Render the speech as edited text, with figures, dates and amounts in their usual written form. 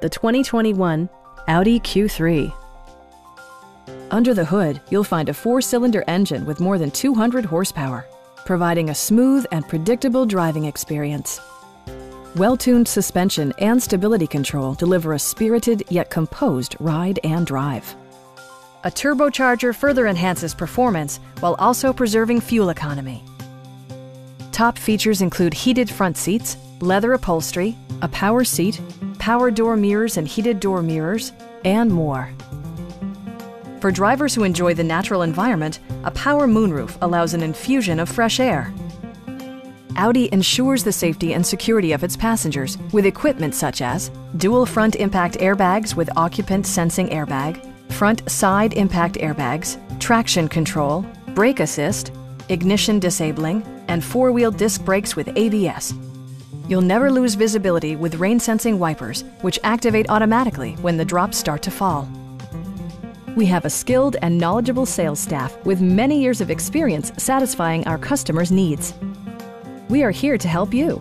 the 2021 Audi Q3. Under the hood, you'll find a four-cylinder engine with more than 200 horsepower, providing a smooth and predictable driving experience. Well-tuned suspension and stability control deliver a spirited yet composed ride and drive. A turbocharger further enhances performance while also preserving fuel economy. Top features include heated front seats, leather upholstery, a power seat, power door mirrors and heated door mirrors, and more. For drivers who enjoy the natural environment, a power moonroof allows an infusion of fresh air. Audi ensures the safety and security of its passengers with equipment such as dual front impact airbags with occupant sensing airbag, front side impact airbags, traction control, brake assist, ignition disabling, and four-wheel disc brakes with ABS. You'll never lose visibility with rain-sensing wipers, which activate automatically when the drops start to fall. We have a skilled and knowledgeable sales staff with many years of experience satisfying our customers' needs. We are here to help you.